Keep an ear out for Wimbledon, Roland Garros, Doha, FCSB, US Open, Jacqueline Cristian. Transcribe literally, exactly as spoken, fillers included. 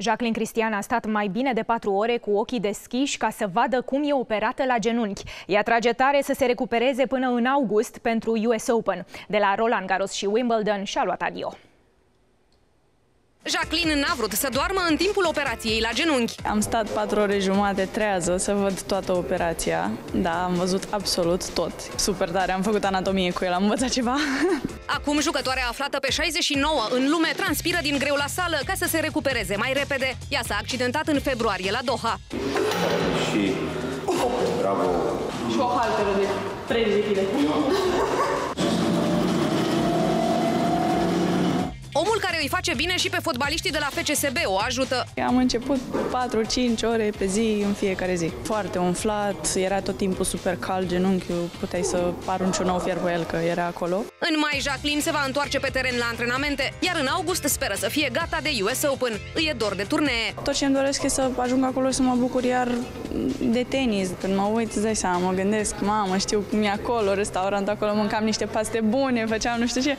Jacqueline Cristian a stat mai bine de patru ore cu ochii deschiși ca să vadă cum e operată la genunchi. Ea trage tare să se recupereze până în august pentru U S Open. De la Roland Garros și Wimbledon și-a luat adio. Jacqueline n-a vrut să doarmă în timpul operației la genunchi. Am stat patru ore jumate trează să văd toată operația, da, am văzut absolut tot. Super tare, am făcut anatomie cu el, am învățat ceva. Acum jucătoarea aflată pe șaizeci și nouă în lume transpiră din greu la sală ca să se recupereze mai repede. Ea s-a accidentat în februarie la Doha. Și bravo. Și o halteră de treizeci de kile. Omul care îi face bine și pe fotbaliștii de la F C S B o ajută. Am început patru-cinci ore pe zi, în fiecare zi. Foarte umflat, era tot timpul super cald genunchiul, puteai să arunci un ou fier pe el că era acolo. În mai, Jacqueline se va întoarce pe teren la antrenamente, iar în august speră să fie gata de U S Open. Îi e dor de turnee. Tot ce îmi doresc e să ajung acolo să mă bucur iar de tenis. Când mă uit, îți dai seama, mă gândesc, mamă, știu cum e acolo, restaurantul acolo, mâncam niște paste bune, făceam nu știu ce.